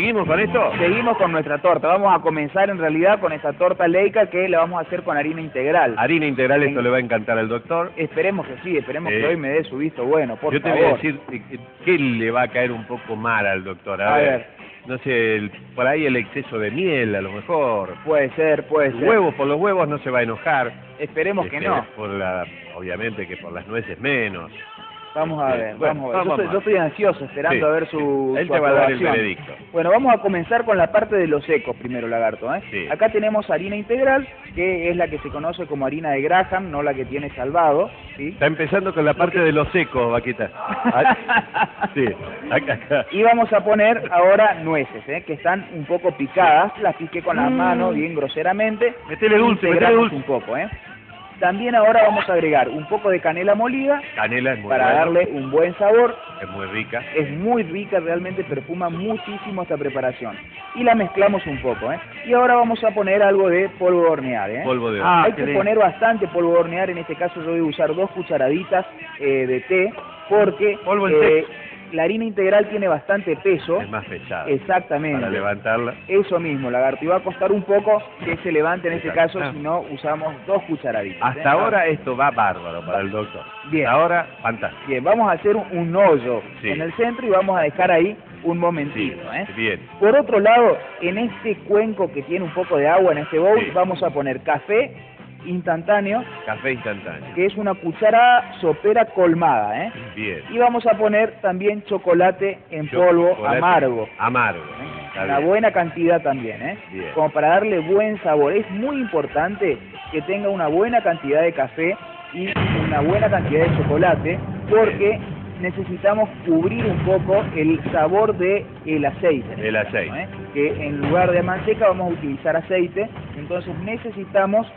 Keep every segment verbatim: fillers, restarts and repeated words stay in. ¿Seguimos con esto? Seguimos con nuestra torta. Vamos a comenzar en realidad con esa torta Leikaj que la vamos a hacer con harina integral. Harina integral, en... esto le va a encantar al doctor. Esperemos que sí, esperemos eh... que hoy me dé su visto bueno, por Yo favor. Yo te voy a decir que le va a caer un poco mal al doctor. A, a ver. ver. No sé, el, por ahí el exceso de miel, a lo mejor. Puede ser, puede ser. Huevos, por los huevos no se va a enojar. Esperemos este, que no. Por la, obviamente que por las nueces menos. Vamos a ver, bueno, vamos a ver. Vamos yo, soy, yo estoy ansioso esperando sí, a ver su Él su te va a dar el veredicto. Bueno, vamos a comenzar con la parte de los secos primero, Lagarto. ¿eh? Sí. Acá tenemos harina integral, que es la que se conoce como harina de Graham, no la que tiene salvado. ¿sí? Está empezando con la parte lo que... de los secos, Vaquita. Sí, acá, acá. Y vamos a poner ahora nueces, ¿eh? que están un poco picadas. Las piqué con las mm. manos bien groseramente. Metele dulce, metele dulce. un poco, ¿eh? También ahora vamos a agregar un poco de canela molida canela es muy para bueno. darle un buen sabor. Es muy rica. Es muy rica, realmente perfuma muchísimo esta preparación. Y la mezclamos un poco, ¿eh? Y ahora vamos a poner algo de polvo de hornear, ¿eh? Polvo de hornear. Ah, Hay que poner bastante polvo de hornear, en este caso yo voy a usar dos cucharaditas eh, de té, porque... Polvo en té. Eh, La harina integral tiene bastante peso. Es más pesada. Exactamente. Para levantarla. Eso mismo, Lagarto. Y va a costar un poco que se levante en Exacto. este caso ah. si no usamos dos cucharaditas. Hasta ¿eh? ahora esto va bárbaro para el doctor. Bien. Hasta ahora, fantástico. Bien, vamos a hacer un hoyo sí. en el centro y vamos a dejar ahí un momentito. Sí. ¿eh? Bien. Por otro lado, en este cuenco que tiene un poco de agua, en este bowl, sí. vamos a poner café instantáneo. Café instantáneo. Que es una cuchara sopera colmada, ¿eh? Bien. Y vamos a poner también chocolate en polvo chocolate amargo. Amargo. ¿eh? Una buena cantidad también, ¿eh? Bien. Como para darle buen sabor. Es muy importante que tenga una buena cantidad de café y una buena cantidad de chocolate porque... Bien. necesitamos cubrir un poco el sabor de el aceite. El aceite. ¿eh? Que en lugar de manteca vamos a utilizar aceite, entonces necesitamos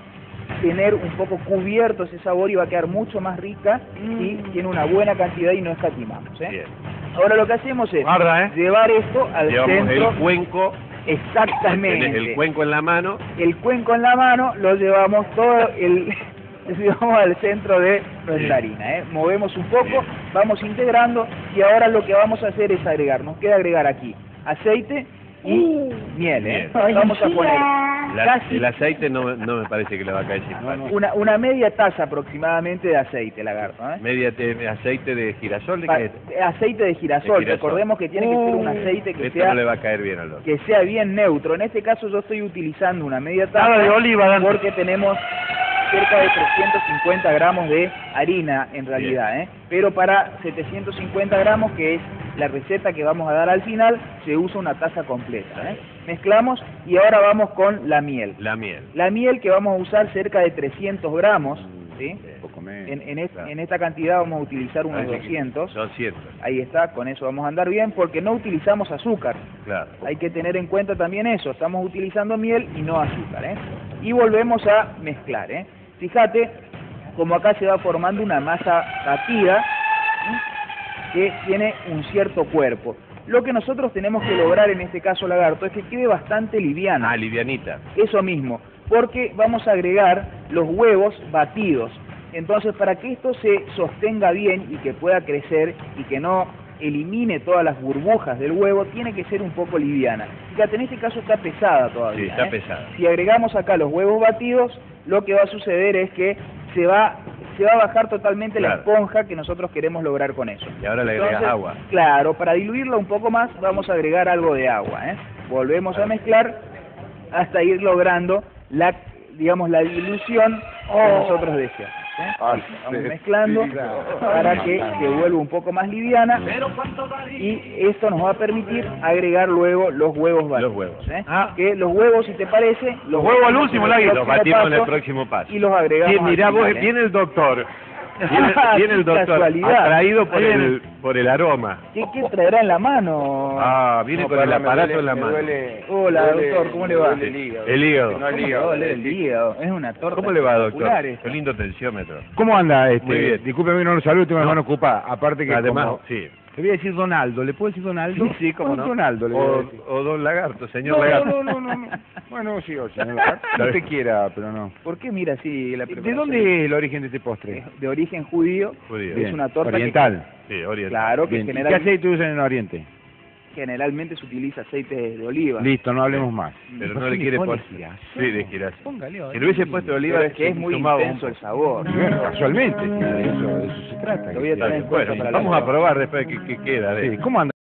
tener un poco cubierto ese sabor y va a quedar mucho más rica mm. y tiene una buena cantidad y no escatimamos. ¿eh? Bien. Ahora lo que hacemos es Guarda, ¿eh? llevar esto al Llevamos centro. el cuenco. Exactamente. El, el cuenco en la mano. El cuenco en la mano lo llevamos todo el... vamos al centro de nuestra Bien. harina, ¿eh? movemos un poco, Bien. vamos integrando y ahora lo que vamos a hacer es agregar, nos queda agregar aquí aceite y uh, miel, ¿eh? vamos a poner la, casi... el aceite no, no me parece que le va a caer simpático. Una, una media taza aproximadamente de aceite, Lagarto. ¿eh? Media te, aceite de girasol, ¿de qué? Aceite de girasol. de girasol, recordemos que tiene que uh, ser un aceite que sea, no le va a caer bien al otro. que sea bien neutro. En este caso yo estoy utilizando una media taza Nada de oliva, Dante. porque tenemos... cerca de trescientos cincuenta gramos de harina en realidad, ¿eh? pero para setecientos cincuenta gramos, que es la receta que vamos a dar al final, se usa una taza completa. ¿eh? Mezclamos y ahora vamos con la miel. La miel. La miel que vamos a usar cerca de trescientos gramos, ¿sí? Poco menos, en, en, es, claro. en esta cantidad vamos a utilizar unos doscientos. doscientos. Ahí está, con eso vamos a andar bien porque no utilizamos azúcar. Claro. Hay que tener en cuenta también eso, estamos utilizando miel y no azúcar. ¿eh? Y volvemos a mezclar. ¿eh? Fíjate como acá se va formando una masa batida que tiene un cierto cuerpo. Lo que nosotros tenemos que lograr en este caso, Lagarto, es que quede bastante liviana. Ah, livianita. Eso mismo, porque vamos a agregar los huevos batidos. Entonces, para que esto se sostenga bien y que pueda crecer y que no elimine todas las burbujas del huevo, tiene que ser un poco liviana. Fíjate, en este caso está pesada todavía. Sí, está ¿eh? pesada. Si agregamos acá los huevos batidos, lo que va a suceder es que se va, se va a bajar totalmente claro. la esponja que nosotros queremos lograr con eso. Y ahora le Entonces, agregas agua. Claro, para diluirla un poco más vamos a agregar algo de agua. ¿eh? Volvemos a, a mezclar hasta ir logrando la, digamos, la dilución oh. que nosotros deseamos. ¿Eh? Ah, sí, vamos sí, mezclando sí, claro. para que se vuelva un poco más liviana y esto nos va a permitir agregar luego los huevos batidos. Los huevos. ¿eh? Ah. Que los huevos, si te parece, los, los huevos al último, Lagarto. Los batimos paso, en el próximo paso. Y los agregamos. Bien, mirá, vos, ¿eh? viene el doctor. Viene, viene el doctor, atraído por el, por el aroma. ¿Qué, ¿Qué traerá en la mano? Ah, viene no, con el aparato duele, en la mano. Duele, Hola, duele, doctor, ¿cómo le va? El hígado. El hígado. No, el hígado. El hígado. Es una torta. ¿Cómo le va, doctor? Qué lindo tensiómetro. ¿Cómo anda? Este? Muy bien. Discúlpeme, no lo saludo, tengo las manos ocupadas. Aparte que Además, como... sí. Te voy a decir Donaldo, ¿le puedo decir Donaldo? Sí, sí cómo no. Donaldo, le o, o Don Lagarto, señor no, Lagarto. No, no, no, no. Bueno, sí, o señor Lagarto. No te quiera, pero no. ¿Por qué mira así la preparación? ¿De dónde es el origen de este postre? De origen judío. judío. Es una torta oriental. Que... Sí, oriental. Claro, que Bien. general... ¿Qué aceite usan en el Oriente? generalmente se utiliza aceite de oliva. Listo, no hablemos más. Pero no le quiere poner girasol. Sí, de girasol. Póngale. Si le hubiese puesto de oliva, es que es muy intenso el sabor. Bueno, casualmente, de eso se trata. Vamos a probar después qué queda. ¿Cómo anda?